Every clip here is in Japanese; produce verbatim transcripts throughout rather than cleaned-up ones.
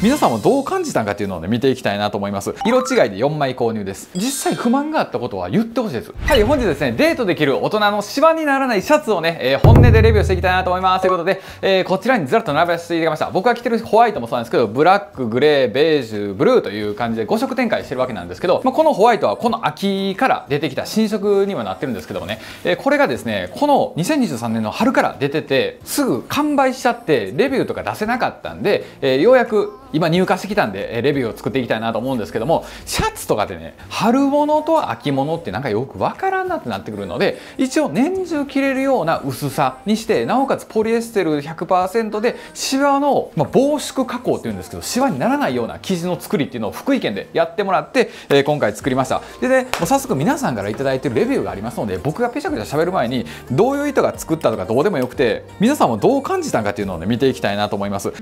皆さんはどう感じたんかっていうのをね、見ていきたいなと思います。色違いでよんまい購入です。実際不満があったことは言ってほしいです。はい、本日ですね、デートできる大人のシワにならないシャツをね、えー、本音でレビューしていきたいなと思います。ということで、えー、こちらにずらっと並べさせていただきました。僕が着てるホワイトもそうなんですけど、ブラック、グレー、ベージュ、ブルーという感じでご色展開してるわけなんですけど、まあ、このホワイトはこの秋から出てきた新色にはなってるんですけどもね、えー、これがですね、このにせんにじゅうさんねんの春から出てて、すぐ完売しちゃって、レビューとか出せなかったんで、えー、ようやく今入荷してきたんで、レビューを作っていきたいなと思うんですけども、シャツとかでね、春物と秋物ってなんかよくわからんなってなってくるので、一応年中着れるような薄さにして、なおかつポリエステル ひゃくパーセント で、シワの、まあ、防縮加工っていうんですけど、シワにならないような生地の作りっていうのを福井県でやってもらって、えー、今回作りました。でね、もう早速皆さんから頂いてるレビューがありますので、僕がペシャペシャ喋る前に、どういう意図が作ったとかどうでもよくて、皆さんもどう感じたんかっていうのをね、見ていきたいなと思います。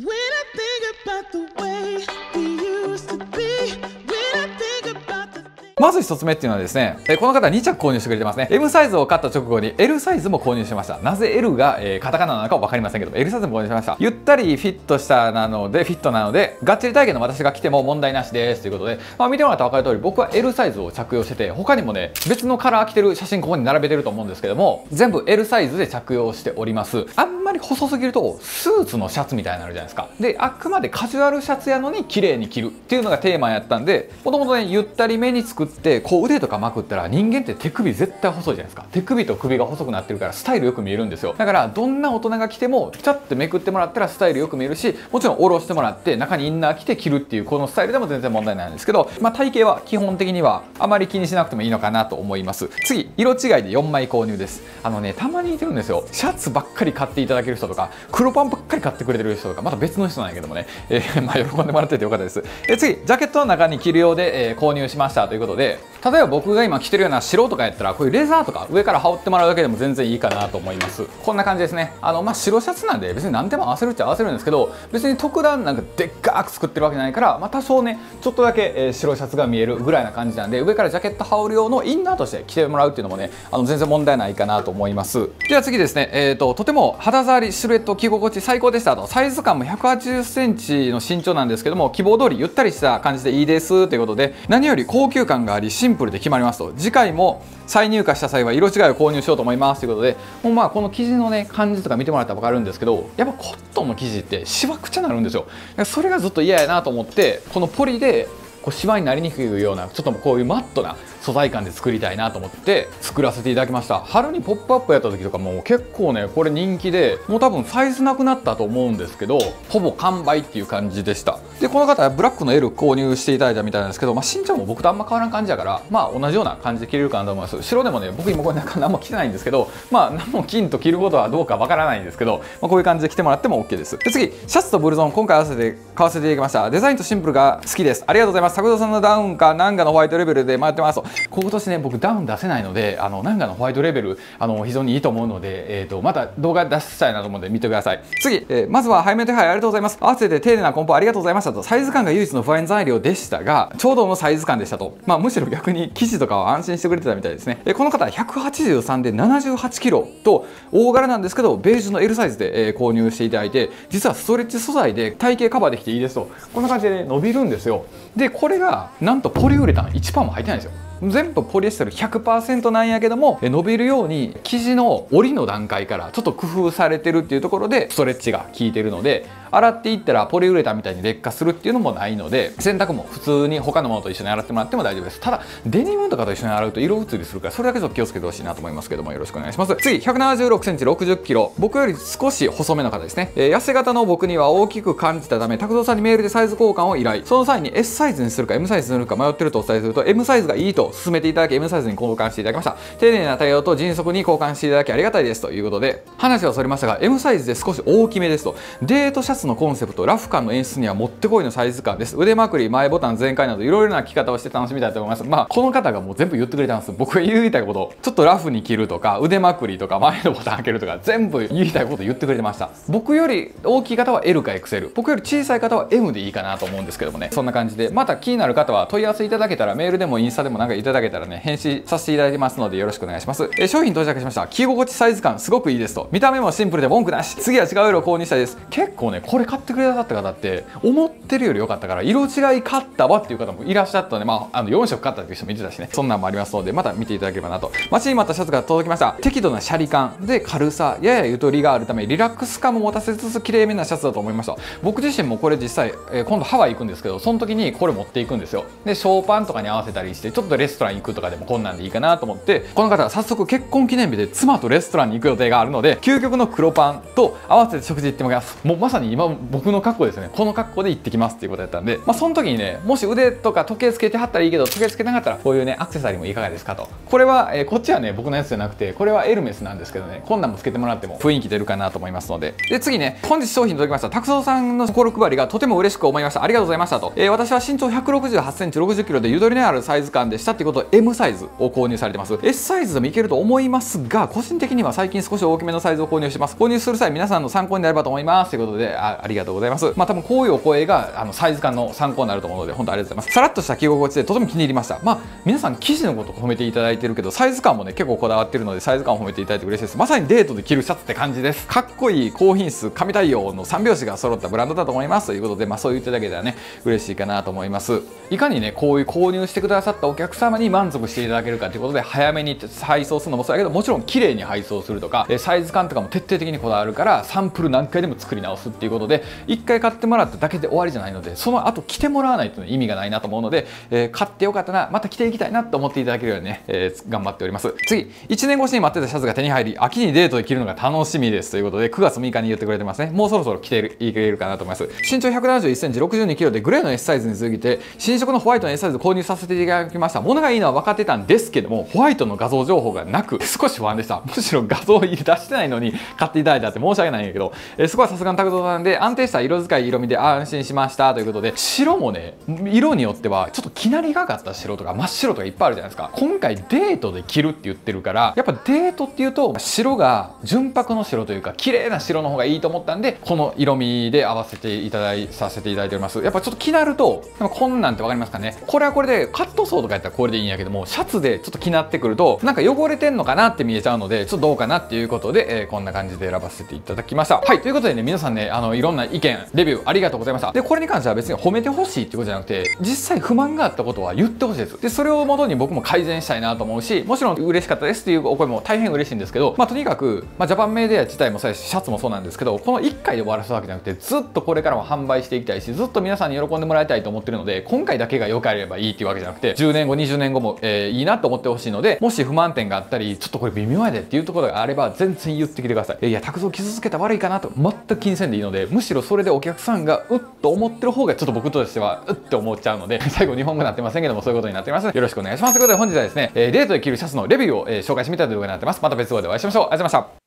まず一つ目っていうのはですね、この方に着購入してくれてますね。エム サイズを買った直後に エル サイズも購入しました。なぜ エル が、えー、カタカナなのか分かりませんけど、エル サイズも購入しました。ゆったりフィットしたなので、フィットなので、がっちり体型の私が着ても問題なしです。ということで、まあ見てもらったら分かる通り、僕は エル サイズを着用してて、他にもね、別のカラー着てる写真ここに並べてると思うんですけども、全部 エル サイズで着用しております。あんまり細すぎると、スーツのシャツみたいになるじゃないですか。で、あくまでカジュアルシャツやのに綺麗に着るっていうのがテーマやったんで、もともとね、ゆったりめに作ってでこう腕とかまくったら人間って手首絶対細いじゃないですか。手首と首が細くなってるからスタイルよく見えるんですよ。だからどんな大人が着てもちゃってめくってもらったらスタイルよく見えるし、もちろん下ろしてもらって中にインナー着て着るっていうこのスタイルでも全然問題ないんですけど、まあ、体型は基本的にはあまり気にしなくてもいいのかなと思います。次、色違いでよんまい購入です。あのね、たまにいてるんですよ。シャツばっかり買っていただける人とか、黒パンばっかり買ってくれてる人とか、また別の人なんやけどもね、えー、まあ喜んでもらっててよかったです。え次、ジャケットの中に着るようで、えー、購入しましたということでで、例えば僕が今着てるような白とかやったら、こういうレザーとか上から羽織ってもらうだけでも全然いいかなと思います。こんな感じですね。あの、まあ、白シャツなんで別に何でも合わせるっちゃ合わせるんですけど、別に特段なんかでっかく作ってるわけじゃないから、まあ、多少ねちょっとだけ白シャツが見えるぐらいな感じなんで、上からジャケット羽織る用のインナーとして着てもらうっていうのもね、あの全然問題ないかなと思います。では次ですね、えーと、とても肌触りシルエット着心地最高でしたと。サイズ感も ひゃくはちじゅっセンチ の身長なんですけども、希望通りゆったりした感じでいいですということで、何より高級感がありシンプルで決まりますと。次回も再入荷した際は色違いを購入しようと思いますということで、もうまあこの生地のね感じとか見てもらったら分かるんですけど、やっぱコットンの生地ってしわくちゃになるんですよ。それがずっと嫌やなと思って、このポリでこうシワになりにくいようなちょっとこういうマットな素材感で作りたいなと思って作らせていただきました。春に「ポップアップやった時とかも結構ねこれ人気で、もう多分サイズなくなったと思うんですけど、ほぼ完売っていう感じでした。でこの方はブラックの エル 購入していただいたみたいなんですけど、まあ、身長も僕とあんま変わらん感じだから、まあ同じような感じで着れるかなと思います。白でもね、僕今これなんか何も着てないんですけど、まあ何も金と着ることはどうかわからないんですけど、まあ、こういう感じで着てもらっても オーケー です。で次、シャツとブルゾン今回合わせて買わせていただきました。デザインとシンプルが好きです。ありがとうございます。作造さんのダウンかナンガのホワイトレベルで迷ってます。今年ね僕ダウン出せないので、あのナンガのホワイトレベル、あの非常にいいと思うので、えー、とまた動画出したいなと思うので見てください。次、えー、まずは早めの手配ありがとうございます。合わせて丁寧な梱包ありがとうございましたと。サイズ感が唯一の不安材料でしたが、ちょうどのサイズ感でしたと。まあむしろ逆に生地とかは安心してくれてたみたいですね。えー、この方はひゃくはちじゅうさんでななじゅうはちキロと大柄なんですけど、ベージュの エル サイズで、えー、購入していただいて、実はストレッチ素材で体型カバーできていいですと。こんな感じで、ね、伸びるんですよ。でこれがなんとポリウレタンいちパーも入ってないんですよ。全部ポリエステル ひゃくパーセント なんやけども、伸びるように生地の折りの段階からちょっと工夫されてるっていうところでストレッチが効いてるので、洗っていったらポリウレタンみたいに劣化するっていうのもないので、洗濯も普通に他のものと一緒に洗ってもらっても大丈夫です。ただデニムとかと一緒に洗うと色移りするから、それだけちょっと気をつけてほしいなと思いますけども、よろしくお願いします。次、ひゃくななじゅうろくセンチ ろくじゅっキロ、僕より少し細めの方ですね。えー、痩せ型の僕には大きく感じたため、拓造さんにメールでサイズ交換を依頼。その際に エス サイズにするか エム サイズにするか迷ってるとお伝えすると、 エム サイズがいいと進めていただき エム サイズに交換していただきました。丁寧な対応と迅速に交換していただきありがたいですということで、話はそれましたが エム サイズで少し大きめですと。デートシャツのコンセプト、ラフ感の演出にはもってこいのサイズ感です。腕まくり、前ボタン全開などいろいろな着方をして楽しみたいと思います。まあこの方がもう全部言ってくれたんです。僕が言いたいこと、ちょっとラフに着るとか腕まくりとか前のボタン開けるとか、全部言いたいこと言ってくれてました。僕より大きい方は エル か エックスエル、 僕より小さい方は エム でいいかなと思うんですけどもね。そんな感じで、また気になる方は問い合わせいただけたら、メールでもインスタでもなんかいただけたらね、返信させていただきますのでよろしくお願いします。え、商品到着しました。着心地サイズ感すごくいいですと。見た目もシンプルで文句なし。次は違う色を購入したいです。結構ね、これ買ってくださった方って、思ってるより良かったから、色違い買ったわっていう方もいらっしゃったので、まあ、あの、よんしょく買ったっていう人もいてたしね、そんなんもありますので、また見ていただければなと。待ちに待ったシャツが届きました。適度なシャリ感で軽さ、ややゆとりがあるため、リラックス感も持たせつつ、綺麗めなシャツだと思いました。僕自身もこれ実際、えー、今度ハワイ行くんですけど、その時にこれ持っていくんですよ。で、ショーパンとかに合わせたりして、ちょっとレストラン行くとかでもこんなんでいいかなと思って、この方は早速結婚記念日で妻とレストランに行く予定があるので、究極の黒パンと合わせて食事行ってもらいます。もうまさに今僕の格好ですね。この格好で行ってきますっていうことだったんで、まあその時にね、もし腕とか時計つけてはったらいいけど、時計つけなかったらこういうね、アクセサリーもいかがですかと。これは、えー、こっちはね、僕のやつじゃなくて、これはエルメスなんですけどね、こんなんもつけてもらっても雰囲気出るかなと思いますので。で、次ね、本日商品届きました。拓三さんの心配りがとても嬉しく思いました。ありがとうございましたと。えー、私は身長ひゃくろくじゅうはちセンチ、ろくじゅっキロでゆとりのあるサイズ感でしたっていうことを エム サイズを購入されてます。エス サイズでもいけると思いますが、個人的には最近少し大きめのサイズを購入してます。購入する際、皆さんの参考になればと思います。ということで、あ、ありがとうございます。まあ、多分こういうお声が、あの、サイズ感の参考になると思うので、本当ありがとうございます。さらっとした着心地でとても気に入りました。まあ、皆さん生地のこと褒めていただいてるけど、サイズ感もね、結構こだわってるので、サイズ感を褒めていただいて嬉しいです。まさにデートで着るシャツって感じです。かっこいい、高品質、神対応の三拍子が揃ったブランドだと思います。ということで、まあ、そう言っていただけたらね、嬉しいかなと思います。いかにね、こういう購入してくださったお客様に満足していただけるかということで、早めに配送するのもそうだけど、もちろん綺麗に配送するとか、サイズ感とかも徹底的にこだわるから、サンプル何回でも作り直すっていうことで、いっかい買ってもらっただけで終わりじゃないので、その後着てもらわないと意味がないなと思うので、えー、買ってよかったな、また着ていきたいなと思っていただけるようにね、えー、頑張っております。次、いちねんごしに待ってたシャツが手に入り、秋にデートで着るのが楽しみですということで、くがつむいかに言ってくれてますね。もうそろそろ着ていけるかなと思います。身長ひゃくななじゅういちセンチ、ろくじゅうにキロでグレーの エス サイズに続いて、新色のホワイトの エス サイズ購入させていただきました。物がいいのは分かってたんですけども、ホワイトの画像情報がなく、少し不安でした。むしろ画像を出してないのに買っていただいたって申し訳ないんだけど、えー、そこはさすがの拓三さんで、安定した色使い、色味で安心しましたということで、白もね、色によってはちょっときなりがかった白とか真っ白とかいっぱいあるじゃないですか。今回デートで着るって言ってるから、やっぱデートっていうと、白が純白の白というか、綺麗な白の方がいいと思ったんで、この色味で合わせていただい、させていただいております。やっぱちょっと気になると、こんなんって分かりますかね。これはこれで、カットソーとかやったらこれでいいんやけども、シャツでちょっと気になってくると、なんか汚れてんのかなって見えちゃうので、ちょっとどうかなっていうことで、えー、こんな感じで選ばせていただきました。はい、ということでね、皆さんね、あの、いろんな意見、レビューありがとうございました。で、これに関しては別に褒めてほしいっていうことじゃなくて、実際不満があったことは言ってほしいです。で、それをもとに僕も改善したいなと思うし、もちろん嬉しかったですっていうお声も大変嬉しいんですけど、まあ、とにかく、まあ、ジャパンメディア自体もそうやし、シャツもそうなんですけど、このいっかいで終わらせたわけじゃなくて、ずっとこれからも販売していきたいし、ずっと皆さんに喜んでもらいたいと思ってるので、今回だけが良ければいいっていうわけじゃなくて、じゅうねんご、にじゅうねんごも、えー、いいなと思ってほしいので、もし不満点があったり、ちょっとこれ微妙やでっていうところがあれば、全然言ってきてください。いや、拓三傷つけた悪いかなと、全く気にせんでいいので、むしろそれでお客さんがうっと思ってる方が、ちょっと僕としては、うって思っちゃうので、最後日本語になってませんけども、そういうことになっています。よろしくお願いします。ということで、本日はですね、デートで着るシャツのレビューを紹介してみたいという動画になってます。また別動画でお会いしましょう。ありがとうございました。